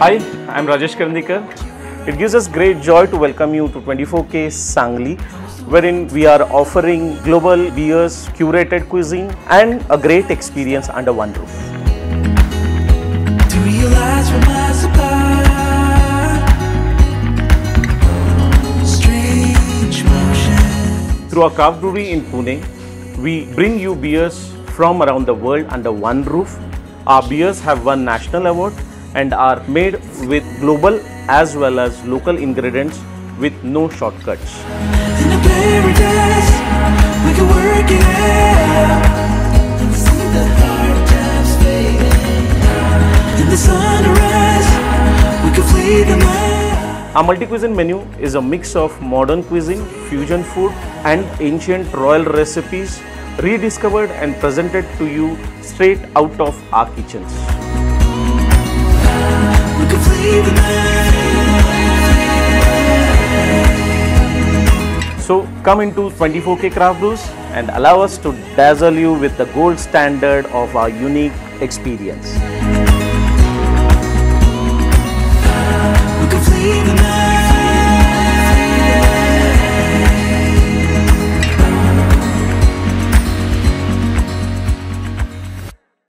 Hi, I am Rajesh Karandikar. It gives us great joy to welcome you to 24K Sangli, wherein we are offering global beers, curated cuisine and a great experience under one roof. Do you realize from my supply? Strange motion. Through our craft brewery in Pune, we bring you beers from around the world under one roof. Our beers have won national award and are made with global as well as local ingredients with no shortcuts. In a paradise, we can work it out and see the hard times fading. In the sunrise, we can flee the night. Our multi-cuisine menu is a mix of modern cuisine, fusion food and ancient royal recipes rediscovered and presented to you straight out of our kitchens. We can flee the night. So come into 24K Kraft Brewzz and allow us to dazzle you with the gold standard of our unique experience.